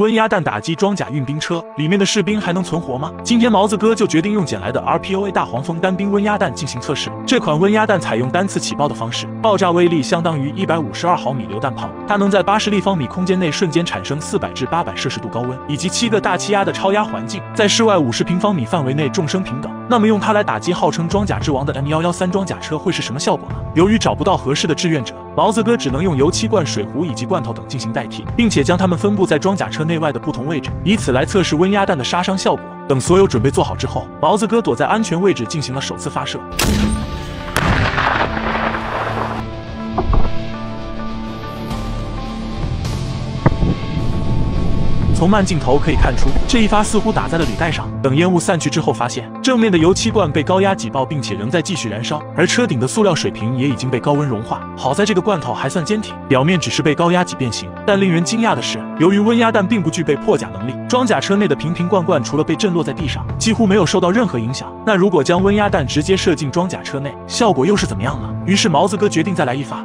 温压弹打击装甲运兵车，里面的士兵还能存活吗？今天毛子哥就决定用捡来的 RPOA 大黄蜂单兵温压弹进行测试。这款温压弹采用单次起爆的方式，爆炸威力相当于152毫米榴弹炮，它能在80立方米空间内瞬间产生400至800摄氏度高温，以及7个大气压的超压环境，在室外50平方米范围内众生平等。那么用它来打击号称装甲之王的 M113 装甲车会是什么效果呢？由于找不到合适的志愿者，毛子哥只能用油漆罐、水壶以及罐头等进行代替，并且将它们分布在装甲车内外的不同位置，以此来测试温压弹的杀伤效果。等所有准备做好之后，毛子哥躲在安全位置进行了首次发射。从慢镜头可以看出，这一发似乎打在了履带上。等烟雾散去之后，发现正面的油漆罐被高压挤爆，并且仍在继续燃烧，而车顶的塑料水瓶也已经被高温融化。好在这个罐头还算坚挺，表面只是被高压挤变形。但令人惊讶的是，由于温压弹并不具备破甲能力，装甲车内的瓶瓶罐罐除了被震落在地上，几乎没有受到任何影响。那如果将温压弹直接射进装甲车内，效果又是怎么样呢？于是毛子哥决定再来一发。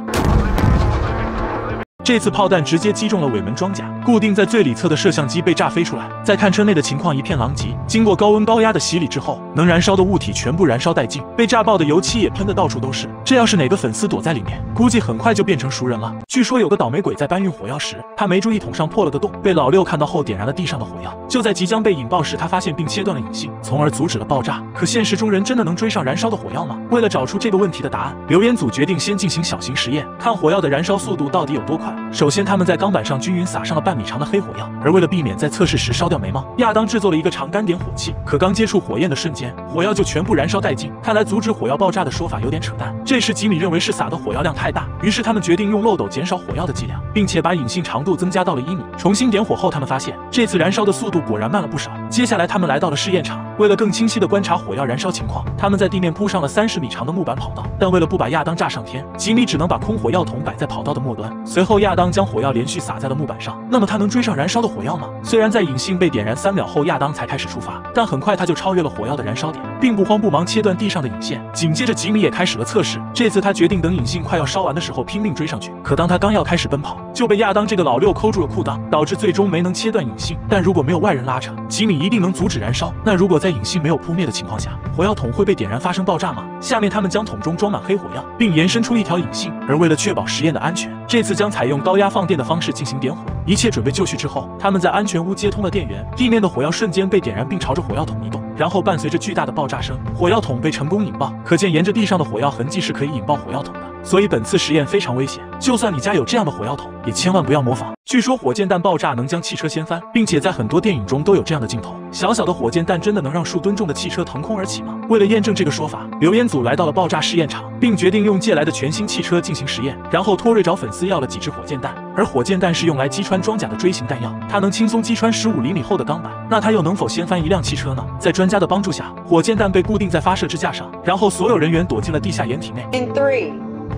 这次炮弹直接击中了尾门装甲，固定在最里侧的摄像机被炸飞出来。再看车内的情况一片狼藉，经过高温高压的洗礼之后，能燃烧的物体全部燃烧殆尽，被炸爆的油漆也喷得到处都是。这要是哪个粉丝躲在里面，估计很快就变成熟人了。据说有个倒霉鬼在搬运火药时，他没注意桶上破了个洞，被老六看到后点燃了地上的火药。就在即将被引爆时，他发现并切断了引信，从而阻止了爆炸。可现实中人真的能追上燃烧的火药吗？为了找出这个问题的答案，留言组决定先进行小型实验，看火药的燃烧速度到底有多快。 首先，他们在钢板上均匀撒上了半米长的黑火药，而为了避免在测试时烧掉眉毛，亚当制作了一个长杆点火器。可刚接触火焰的瞬间，火药就全部燃烧殆尽。看来阻止火药爆炸的说法有点扯淡。这时，吉米认为是撒的火药量太大，于是他们决定用漏斗减少火药的剂量，并且把引信长度增加到了1米。重新点火后，他们发现这次燃烧的速度果然慢了不少。接下来，他们来到了试验场，为了更清晰地观察火药燃烧情况，他们在地面铺上了30米长的木板跑道。但为了不把亚当炸上天，吉米只能把空火药桶摆在跑道的末端。随后，亚当将火药连续撒在了木板上，那么他能追上燃烧的火药吗？虽然在引信被点燃3秒后，亚当才开始出发，但很快他就超越了火药的燃烧点，并不慌不忙切断地上的引线。紧接着，吉米也开始了测试。这次他决定等引信快要烧完的时候拼命追上去。可当他刚要开始奔跑，就被亚当这个老六抠住了裤裆，导致最终没能切断引信。但如果没有外人拉扯，吉米一定能阻止燃烧。那如果在引信没有扑灭的情况下，火药桶会被点燃发生爆炸吗？下面他们将桶中装满黑火药，并延伸出一条引信。而为了确保实验的安全，这次将采用高压放电的方式进行点火，一切准备就绪之后，他们在安全屋接通了电源，地面的火药瞬间被点燃，并朝着火药桶移动。 然后伴随着巨大的爆炸声，火药桶被成功引爆。可见，沿着地上的火药痕迹是可以引爆火药桶的。所以本次实验非常危险，就算你家有这样的火药桶，也千万不要模仿。据说火箭弹爆炸能将汽车掀翻，并且在很多电影中都有这样的镜头。小小的火箭弹真的能让数吨重的汽车腾空而起吗？为了验证这个说法，留言组来到了爆炸试验场，并决定用借来的全新汽车进行实验。然后托瑞找粉丝要了几支火箭弹，而火箭弹是用来击穿装甲的锥形弹药，它能轻松击穿15厘米厚的钢板。那它又能否掀翻一辆汽车呢？在专家的帮助下，火箭弹被固定在发射支架上，然后所有人员躲进了地下掩体内。In 3, 2,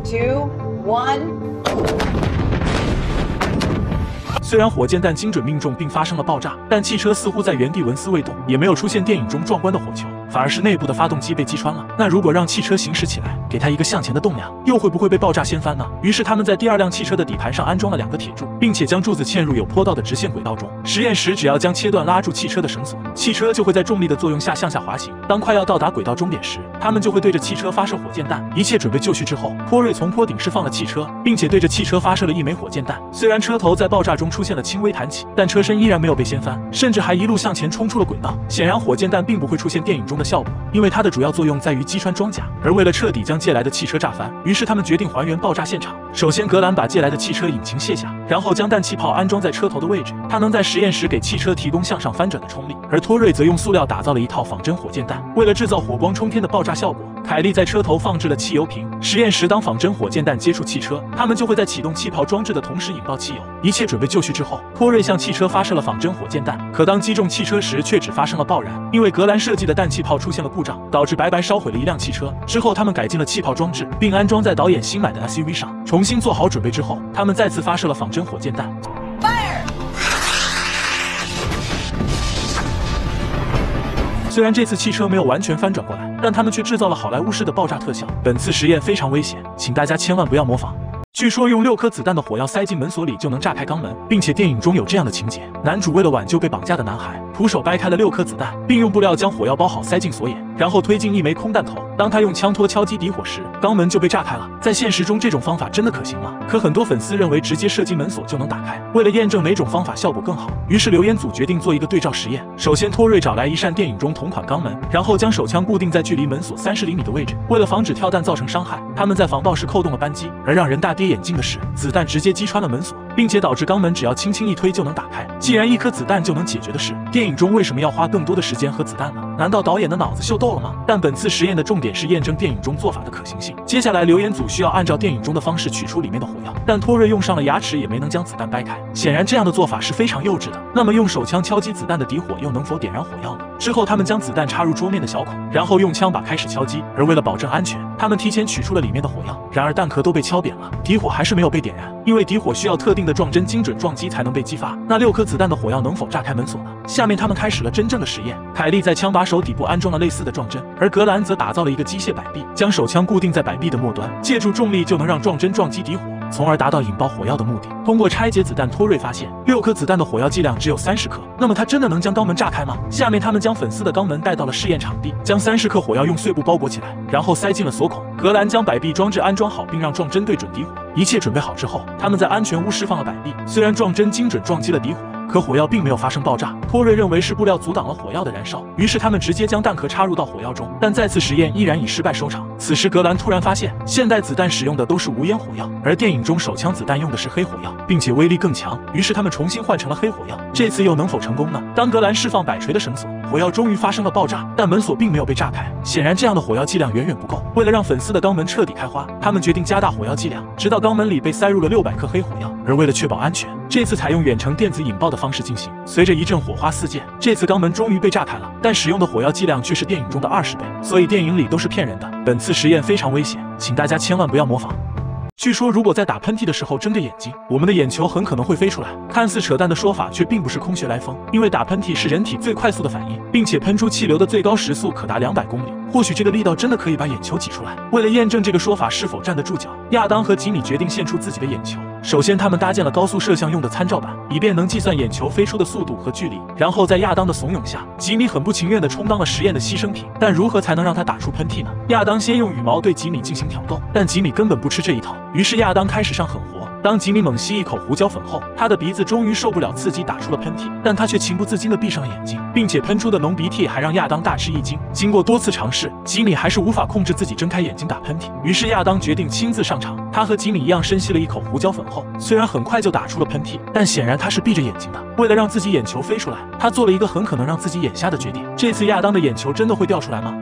1。 虽然火箭弹精准命中并发生了爆炸，但汽车似乎在原地纹丝未动，也没有出现电影中壮观的火球，反而是内部的发动机被击穿了。那如果让汽车行驶起来，给它一个向前的动量，又会不会被爆炸掀翻呢？于是他们在第二辆汽车的底盘上安装了2个铁柱，并且将柱子嵌入有坡道的直线轨道中。实验时，只要将切断拉住汽车的绳索，汽车就会在重力的作用下向下滑行。当快要到达轨道终点时，他们就会对着汽车发射火箭弹。一切准备就绪之后，托瑞从坡顶释放了汽车，并且对着汽车发射了1枚火箭弹。虽然车头在爆炸中 出现了轻微弹起，但车身依然没有被掀翻，甚至还一路向前冲出了轨道。显然，火箭弹并不会出现电影中的效果，因为它的主要作用在于击穿装甲。而为了彻底将借来的汽车炸翻，于是他们决定还原爆炸现场。首先，格兰把借来的汽车引擎卸下，然后将氮气炮安装在车头的位置，它能在实验时给汽车提供向上翻转的冲力。而托瑞则用塑料打造了一套仿真火箭弹，为了制造火光冲天的爆炸效果， 凯莉在车头放置了汽油瓶。实验时，当仿真火箭弹接触汽车，它们就会在启动气泡装置的同时引爆汽油。一切准备就绪之后，托瑞向汽车发射了仿真火箭弹。可当击中汽车时，却只发生了爆燃，因为格兰设计的氮气炮出现了故障，导致白白烧毁了一辆汽车。之后，他们改进了气泡装置，并安装在导演新买的 SUV 上。重新做好准备之后，他们再次发射了仿真火箭弹。 虽然这次汽车没有完全翻转过来，但他们却制造了好莱坞式的爆炸特效。本次实验非常危险，请大家千万不要模仿。据说用6颗子弹的火药塞进门锁里就能炸开肛门，并且电影中有这样的情节：男主为了挽救被绑架的男孩，徒手掰开了6颗子弹，并用布料将火药包好塞进锁眼，然后推进一枚空弹头。当他用枪托敲击底火时，肛门就被炸开了。在现实中，这种方法真的可行吗？可很多粉丝认为直接射击门锁就能打开。为了验证哪种方法效果更好，于是留言组决定做一个对照实验。首先，托瑞找来一扇电影中同款肛门，然后将手枪固定在距离门锁30厘米的位置。为了防止跳弹造成伤害，他们在防爆时扣动了扳机。而让人大跌眼镜的是，子弹直接击穿了门锁，并且导致肛门只要轻轻一推就能打开。既然1颗子弹就能解决的事，电影中为什么要花更多的时间和子弹呢？难道导演的脑子秀逗了吗？但本次实验的重点是验证电影中做法的可行性。接下来，留言组需要按照电影中的方式取出里面的火药，但托瑞用上了牙齿也没能将子弹掰开。显然，这样的做法是非常幼稚的。那么，用手枪敲击子弹的底火又能否点燃火药呢？之后，他们将子弹插入桌面的小孔，然后用枪把开始敲击。而为了保证安全，他们提前取出了里面的火药。然而，弹壳都被敲扁了，底火还是没有被点燃，因为底火需要特定的撞针精准撞击才能被激发。那6颗子弹的火药能否炸开门锁呢？下面他们开始了真正的实验。凯莉在枪把手底部安装了类似的撞针，而格兰则打造了一个机械摆臂，将手枪固定在摆臂的末端，借助重力就能让撞针撞击底火，从而达到引爆火药的目的。通过拆解子弹，托瑞发现6颗子弹的火药剂量只有30克，那么它真的能将肛门炸开吗？下面他们将粉丝的肛门带到了试验场地，将30克火药用碎布包裹起来，然后塞进了锁孔。格兰将摆臂装置安装好，并让撞针对准底火。一切准备好之后，他们在安全屋释放了摆臂，虽然撞针精准撞击了底火，可火药并没有发生爆炸。托瑞认为是布料阻挡了火药的燃烧，于是他们直接将弹壳插入到火药中，但再次实验依然以失败收场。此时格兰突然发现，现代子弹使用的都是无烟火药，而电影中手枪子弹用的是黑火药，并且威力更强，于是他们重新换成了黑火药。这次又能否成功呢？当格兰释放摆锤的绳索，火药终于发生了爆炸，但门锁并没有被炸开。显然这样的火药剂量远远不够。为了让粉丝的肛门彻底开花，他们决定加大火药剂量，直到肛门里被塞入了600克黑火药。而为了确保安全，这次采用远程电子引爆的方式进行。随着一阵火花四溅，这次肛门终于被炸开了，但使用的火药剂量却是电影中的20倍，所以电影里都是骗人的。本次实验非常危险，请大家千万不要模仿。据说，如果在打喷嚏的时候睁着眼睛，我们的眼球很可能会飞出来。看似扯淡的说法，却并不是空穴来风，因为打喷嚏是人体最快速的反应，并且喷出气流的最高时速可达200公里。或许这个力道真的可以把眼球挤出来。为了验证这个说法是否站得住脚，亚当和吉米决定献出自己的眼球。首先，他们搭建了高速摄像用的参照板，以便能计算眼球飞出的速度和距离。然后，在亚当的怂恿下，吉米很不情愿地充当了实验的牺牲品。但如何才能让他打出喷嚏呢？亚当先用羽毛对吉米进行挑逗，但吉米根本不吃这一套。于是，亚当开始上狠活。当吉米猛吸一口胡椒粉后，他的鼻子终于受不了刺激打出了喷嚏，但他却情不自禁地闭上了眼睛，并且喷出的浓鼻涕还让亚当大吃一惊。经过多次尝试，吉米还是无法控制自己睁开眼睛打喷嚏，于是亚当决定亲自上场。他和吉米一样深吸了一口胡椒粉后，虽然很快就打出了喷嚏，但显然他是闭着眼睛的。为了让自己眼球飞出来，他做了一个很可能让自己眼瞎的决定。这次亚当的眼球真的会掉出来吗？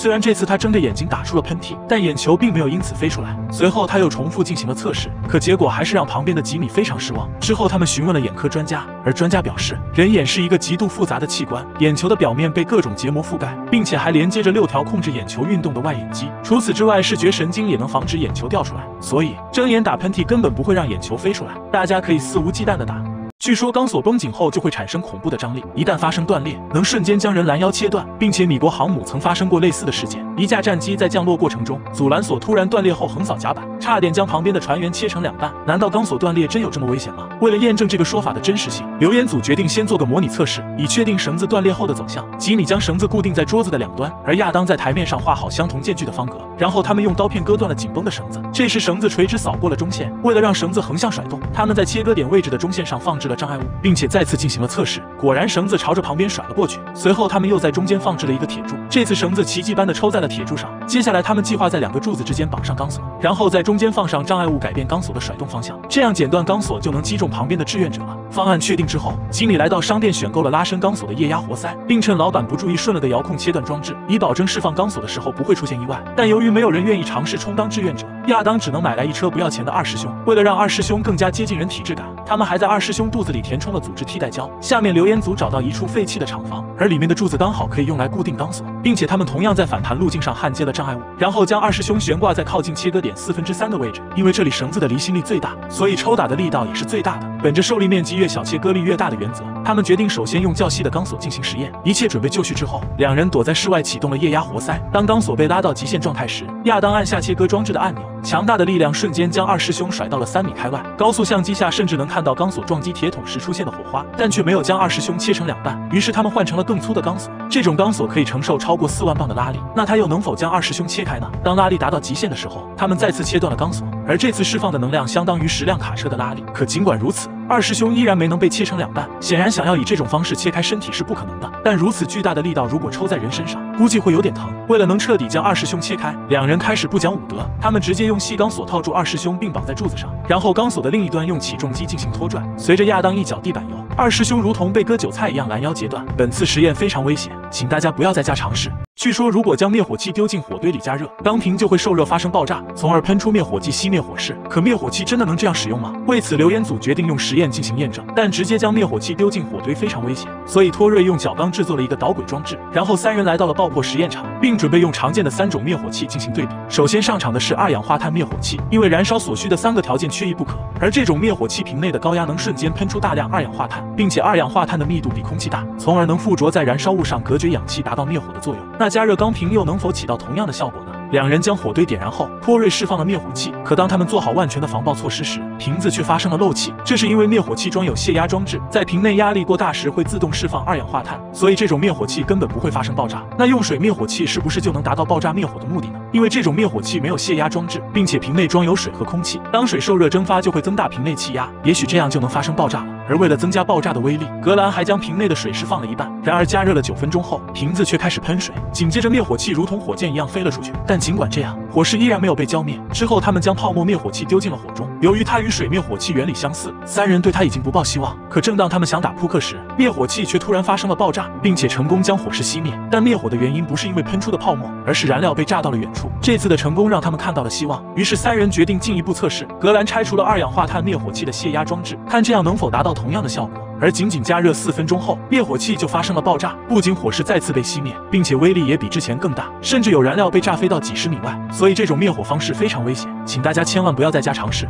虽然这次他睁着眼睛打出了喷嚏，但眼球并没有因此飞出来。随后他又重复进行了测试，可结果还是让旁边的吉米非常失望。之后他们询问了眼科专家，而专家表示，人眼是一个极度复杂的器官，眼球的表面被各种结膜覆盖，并且还连接着6条控制眼球运动的外眼肌。除此之外，视觉神经也能防止眼球掉出来，所以睁眼打喷嚏根本不会让眼球飞出来。大家可以肆无忌惮地打。据说钢索绷紧后就会产生恐怖的张力，一旦发生断裂，能瞬间将人拦腰切断，并且米国航母曾发生过类似的事件。一架战机在降落过程中，阻拦索突然断裂后横扫甲板，差点将旁边的船员切成2半。难道钢索断裂真有这么危险吗？为了验证这个说法的真实性，留言组决定先做个模拟测试，以确定绳子断裂后的走向。吉米将绳子固定在桌子的2端，而亚当在台面上画好相同间距的方格，然后他们用刀片割断了紧绷的绳子。这时绳子垂直扫过了中线，为了让绳子横向甩动，他们在切割点位置的中线上放置了障碍物，并且再次进行了测试，果然绳子朝着旁边甩了过去。随后他们又在中间放置了一个铁柱，这次绳子奇迹般的抽在了铁柱上。接下来他们计划在2个柱子之间绑上钢索，然后在中间放上障碍物，改变钢索的甩动方向，这样剪断钢索就能击中旁边的志愿者了。方案确定之后，吉米来到商店选购了拉伸钢索的液压活塞，并趁老板不注意顺了个遥控切断装置，以保证释放钢索的时候不会出现意外。但由于没有人愿意尝试充当志愿者，亚当只能买来一车不要钱的二师兄。为了让二师兄更加接近人体质感，他们还在二师兄肚子里填充了组织替代胶。下面留言组找到一处废弃的厂房，而里面的柱子刚好可以用来固定钢索，并且他们同样在反弹路径上焊接了障碍物，然后将二师兄悬挂在靠近切割点3/4的位置，因为这里绳子的离心力最大，所以抽打的力道也是最大的。本着受力面积越小切割力越大的原则，他们决定首先用较细的钢索进行实验。一切准备就绪之后，两人躲在室外启动了液压活塞。当钢索被拉到极限状态时，亚当按下切割装置的按钮。 强大的力量瞬间将二师兄甩到了3米开外，高速相机下甚至能看到钢索撞击铁桶时出现的火花，但却没有将二师兄切成两半。于是他们换成了更粗的钢索，这种钢索可以承受超过4万磅的拉力。那它又能否将二师兄切开呢？当拉力达到极限的时候，他们再次切断了钢索，而这次释放的能量相当于10辆卡车的拉力。可尽管如此， 二师兄依然没能被切成两半，显然想要以这种方式切开身体是不可能的。但如此巨大的力道，如果抽在人身上，估计会有点疼。为了能彻底将二师兄切开，两人开始不讲武德，他们直接用细钢索套住二师兄，并绑在柱子上，然后钢索的另一端用起重机进行拖拽。随着亚当一脚地板油，二师兄如同被割韭菜一样拦腰截断。本次实验非常危险，请大家不要在家尝试。 据说，如果将灭火器丢进火堆里加热，钢瓶就会受热发生爆炸，从而喷出灭火器熄灭火势。可灭火器真的能这样使用吗？为此，留言组决定用实验进行验证。但直接将灭火器丢进火堆非常危险，所以托瑞用小钢制作了一个导轨装置。然后三人来到了爆破实验场，并准备用常见的3种灭火器进行对比。首先上场的是2氧化碳灭火器，因为燃烧所需的3个条件缺一不可，而这种灭火器瓶内的高压能瞬间喷出大量2氧化碳，并且2氧化碳的密度比空气大，从而能附着在燃烧物上隔绝氧气，达到灭火的作用。那 加热钢瓶又能否起到同样的效果呢？ 两人将火堆点燃后，托瑞释放了灭火器。可当他们做好万全的防爆措施时，瓶子却发生了漏气。这是因为灭火器装有泄压装置，在瓶内压力过大时会自动释放2氧化碳，所以这种灭火器根本不会发生爆炸。那用水灭火器是不是就能达到爆炸灭火的目的呢？因为这种灭火器没有泄压装置，并且瓶内装有水和空气，当水受热蒸发就会增大瓶内气压，也许这样就能发生爆炸了。而为了增加爆炸的威力，格兰还将瓶内的水释放了一半。然而加热了9分钟后，瓶子却开始喷水，紧接着灭火器如同火箭一样飞了出去，但 尽管这样，火势依然没有被浇灭。之后，他们将泡沫灭火器丢进了火中。由于它与水灭火器原理相似，三人对它已经不抱希望。可正当他们想打扑克时，灭火器却突然发生了爆炸，并且成功将火势熄灭。但灭火的原因不是因为喷出的泡沫，而是燃料被炸到了远处。这次的成功让他们看到了希望。于是三人决定进一步测试。格兰拆除了2氧化碳灭火器的泄压装置，看这样能否达到同样的效果。 而仅仅加热4分钟后，灭火器就发生了爆炸，不仅火势再次被熄灭，并且威力也比之前更大，甚至有燃料被炸飞到几十米外。所以这种灭火方式非常危险，请大家千万不要在家尝试。